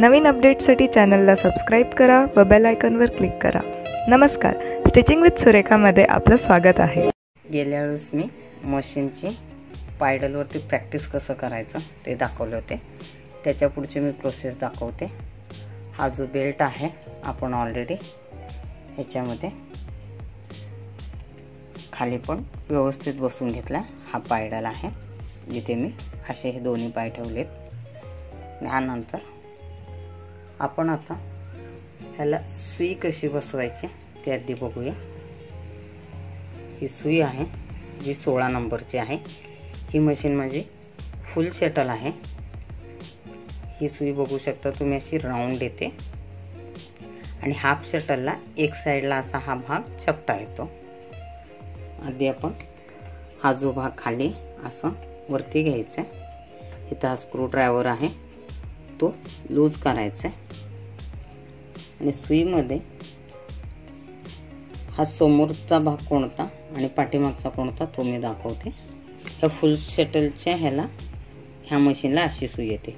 नवीन अपडेटसाठी चॅनलला सबस्क्राईब करा व बेल आयकॉनवर क्लिक करा। नमस्कार, स्टिचिंग विथ सुरेखामध्ये आपलं स्वागत आहे। गेल्या वेळेस मी मशीनची पायडलवरती प्रॅक्टिस कसं करायचं ते दाखवले होते, त्याच्या पुढची मी प्रोसेस दाखवते। हा जो बेल्ट आहे आपण ऑलरेडी याच्यामध्ये खाली पण व्यवस्थित बसून घेतला। हा पायडल आहे जिथे मी असे हे दोन्ही पाय ठेवलेत। यानंतर आपण आता ह्याला सुई कशी बसवायची ते आधी बघूया। ही सुई आहे जी 16 नंबरची आहे। ही मशीन माझी फुल शटल आहे। ही सुई बघू शकता तुम्ही, अशी राउंड येते आणि हाफ शटलला एक साइडला असा हा भाग चपटा येतो। आधी आपण हा जो भाग खाली असं वरती घ्यायचा आहे। इथं हा स्क्रू ड्रायव्हर आहे तो लूज करायचा आणि सुईमध्ये हा समोरचा भाग कोणता आणि पाठीमागचा कोणता तो मी दाखवते। ह्या फुल शटलच्या ह्या मशीनला अशी सुई येते।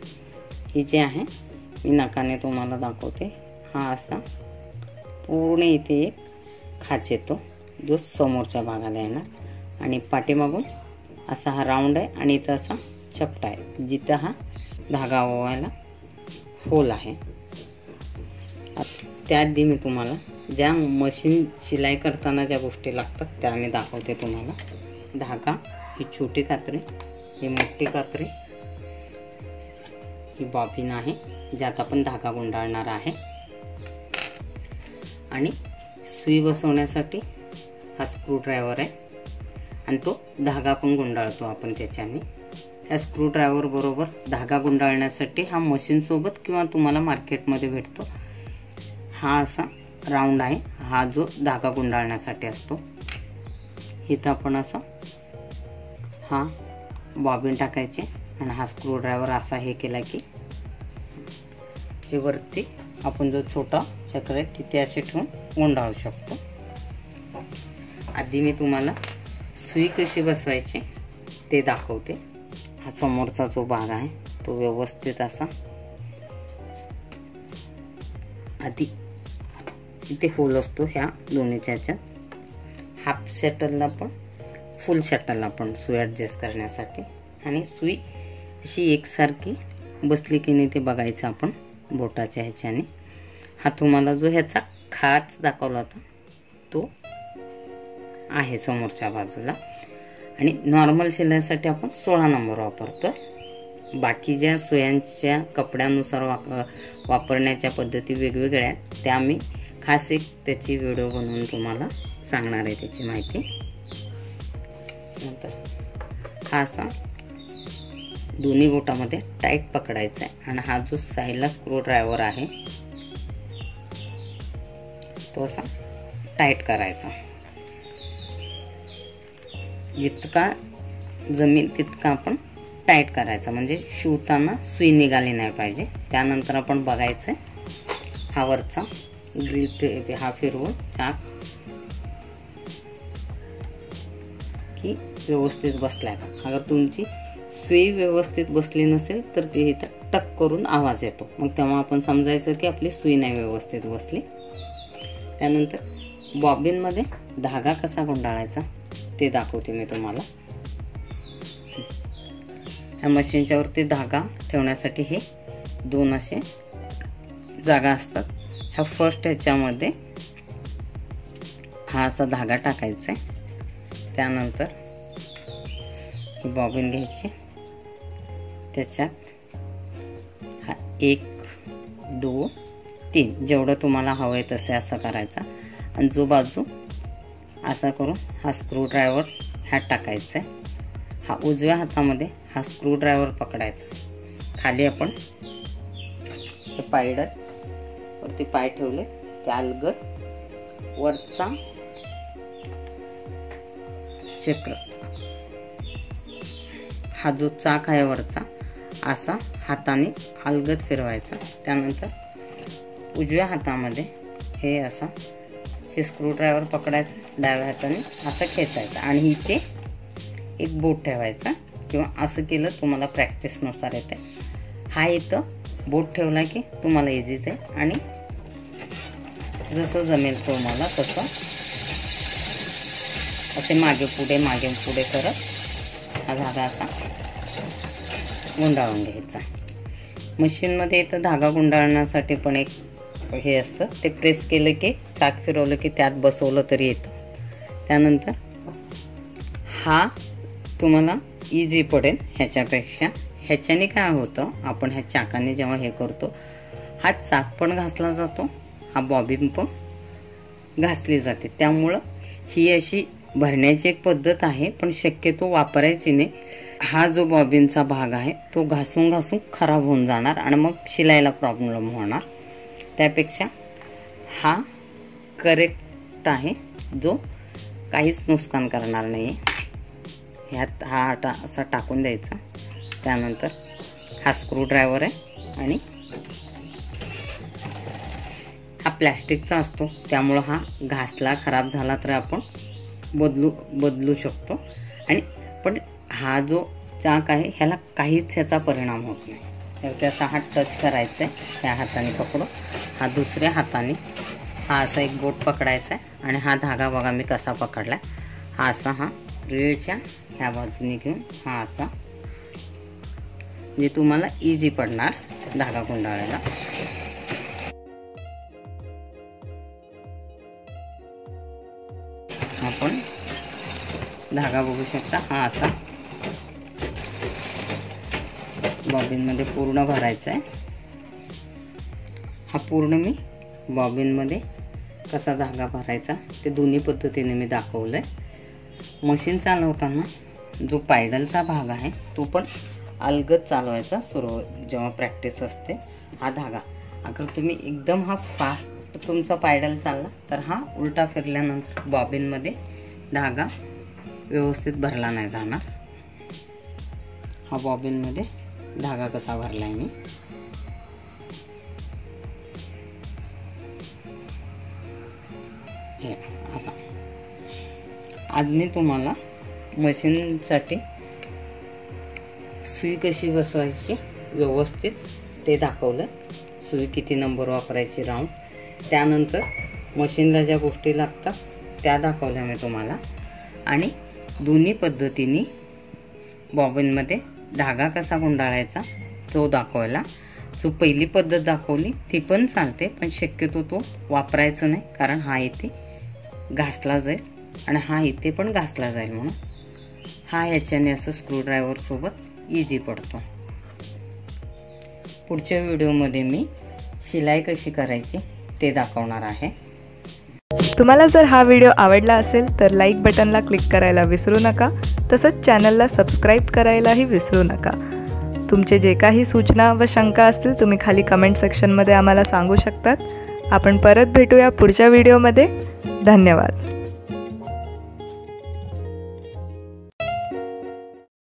ही जी आहे मी नाकाने तुम्हाला दाखवते। हा असा पूर्ण इथे एक खाच येतो जो समोरच्या भागाला येणार आणि पाठीमागून असा हा राऊंड आहे आणि इथं असा चपटा आहे जिथं हा धागा ओवायला होल आहे। त्याआधी मी तुम्हाला ज्या मशीन शिलाई करताना ज्या गोष्टी लागतात त्या मी दाखवते तुम्हाला। धागा, ही छोटी कात्री, ही मोठी कात्री, ही बॉबिन आहे ज्यात आपण धागा गुंडाळणार आहे आणि सुई बसवण्यासाठी हा स्क्रूड्रायव्हर आहे आणि तो धागा पण गुंडाळतो आपण त्याच्याने। या स्क्रूड्रायव्हर बरोबर धागा गुंडाळण्यासाठी हा मशीनसोबत किंवा तुम्हाला मार्केटमध्ये भेटतो हा असा राउंड आहे हा जो धागा गुंडाळण्यासाठी असतो। इथं आपण असा हा बॉबिन टाकायचे आणि हा स्क्रूड्रायव्हर असा हे केला की हे वरती आपण जो छोटा चक्र आहे तिथे असे ठेवून गुंडाळू शकतो। आधी मी तुम्हाला सुई कशी बसवायची ते दाखवते। हा समोरचा जो भाग आहे तो व्यवस्थित असा आधी इथे होल असतो ह्या दोन्हीच्या ह्याच्यात। हाफ शटलला पण फुल शटलला पण सुई ॲडजस्ट करण्यासाठी आणि सुई अशी एकसारखी बसली की नाही ते बघायचं आपण बोटाच्या ह्याच्याने। हा तुम्हाला जो ह्याचा खाच दाखवला होता तो आहे समोरच्या बाजूला आणि नॉर्मल शिलाईसाठी आपण 16 नंबर वापरतो। बाकी ज्या सुयांच्या कपड्यानुसार वापरण्याच्या पद्धती वेगवेगळ्या आहेत त्या मी खास एक त्याची व्हिडिओ बनवून तुम्हाला सांगणार आहे त्याची माहिती। नंतर हा असा दोन्ही बोटामध्ये टाईट पकडायचा आहे आणि हा जो साईडला स्क्रू ड्रायव्हर आहे तो असा टाईट करायचा। जितका जमेल तितका आपण टाईट करायचा म्हणजे शिवताना सुई निघाली नाही पाहिजे। त्यानंतर आपण बघायचं हा वरचा ग्रिल हा फिरवून चाक की व्यवस्थित बसलाय का। अगर तुमची सुई व्यवस्थित बसली नसेल तर ती इथं टक करून आवाज येतो, मग तेव्हा आपण समजायचं की आपली सुई नाही व्यवस्थित बसली। त्यानंतर बॉबिनमध्ये धागा कसा गुंडाळायचा ते दाखवते मी तुम्हाला। या मशीनच्या वरती धागा ठेवण्यासाठी हे दोन असे जागा असतात। ह्या फर्स्ट ह्याच्यामध्ये हा असा धागा टाकायचा आहे, त्यानंतर ही बॉबिन घ्यायची, त्याच्यात हा 1 2 3 जेवढं तुम्हाला हवं आहे तसे असं करायचा आणि जो बाजू असा करून हा स्क्रूड्रायव्हर ह्यात टाकायचा आहे। हा उजव्या हातामध्ये हा स्क्रूड्रायव्हर पकडायचा, खाली आपण हे पायडल वरती पाय ठेवले त्यालगत वरचा चक्र हा जो चाक आहे वरचा असा हाताने अलगत फिरवायचा। त्यानंतर उजव्या हातामध्ये हे असा हे स्क्रूड्रायव्हर पकडायचा, डाव्या हाताने असं खेचायचा आणि इथे एक बोट ठेवायचा किंवा असं केलं तुम्हाला प्रॅक्टिसनुसार येते। हा इथं बोट ठेवला की तुम्हाला इजीच आहे आणि जसं जमेल तुम्हाला तसं असे मागे पुढे करत हा धागा असा गुंडाळून घ्यायचा। मशीनमध्ये इथं धागा गुंडाळण्यासाठी पण एक हे असतं, ते प्रेस केलं की चाक फिरवलं की त्यात बसवलं तरी येतं। त्यानंतर हा तुम्हाला इजी पडेल ह्याच्यापेक्षा। ह्याच्याने काय होतं आपण ह्या चाकाने जेव्हा हे करतो हा चाक पण घासला जातो, हा बॉबिन पण घासली जाते। त्यामुळे ही अशी भरण्याची एक पद्धत आहे पण शक्यतो वापरायची नाही। हा जो बॉबिनचा भाग आहे तो घासून घासून खराब होऊन जाणार आणि मग शिलाईला प्रॉब्लेम होणार। त्यापेक्षा हा करेक्ट आहे जो काहीच नुकसान करणार नाही। ह्यात हा आटा असा टाकून द्यायचा। त्यानंतर हा स्क्रूड्रायव्हर आहे आणि हा प्लास्टिकचा असतो त्यामुळे हा घासला खराब झाला तर आपण बदलू शकतो। आणि पण हा जो चाक आहे ह्याला काहीच ह्याचा परिणाम होत नाही। तर त्याचा हा टच करायचा आहे, त्या हाताने पकडू, हा दुसऱ्या हाताने हा असा एक बोट पकडायचा आहे आणि हा धागा बघा मी कसा पकडला, हा असा हा रेच्या ह्या बाजूने घेऊन हा असा, जे तुम्हाला इजी पडणार धागा गुंडाळायला। आपण धागा बघू शकता हा असा बॉबिनमध्ये पूर्ण भरायचा आहे। हा पूर्ण मी बॉबिनमध्ये कसा धागा भरायचा ते दोन्ही पद्धतीने मी दाखवलं आहे। मशीन चालवताना जो पायडलचा भाग आहे तो पण अलगद चालवायचा सुरू जेव्हा प्रॅक्टिस असते। हा धागा अगर तुम्ही एकदम हा फास्ट तुमचा पायडल चालला तर हा उलटा फिरल्यानंतर बॉबिनमध्ये धागा व्यवस्थित भरला नाही जाणार। हा बॉबिनमध्ये धागा कसा भरला आहे मी, हे असा। आज मी तुम्हाला मशीनसाठी सुई कशी बसवायची व्यवस्थित ते दाखवलं, सुई किती नंबर वापरायची राऊंड, त्यानंतर मशीनला ज्या गोष्टी लागतात त्या दाखवल्या मी तुम्हाला। आणि दोन्ही पद्धतीने बॉबिनमध्ये धागा कसा गुंडाळायचा तो दाखवला। जो पहिली पद्धत दाखवली ती पण चालते पण शक्यतो तो वापरायचा नाही, कारण हा इथे घासला जाईल आणि हा इथे पण घासला जाईल, म्हणून हा ह्याच्याने असं स्क्रूड्रायव्हरसोबत इजी पडतो। पुढच्या व्हिडिओमध्ये मी शिलाई कशी करायची ते दाखवणार आहे। तुम्हाला जर हा व्हिडिओ आवडला असेल तर लाईक बटनला क्लिक करायला विसरू नका, तसंच चॅनलला सबस्क्राईब करायलाही विसरू नका। तुमचे जे काही सूचना व शंका असतील तुम्ही खाली कमेंट सेक्शनमध्ये आम्हाला सांगू शकतात। आपण परत भेटूया पुढच्या व्हिडिओमध्ये। धन्यवाद।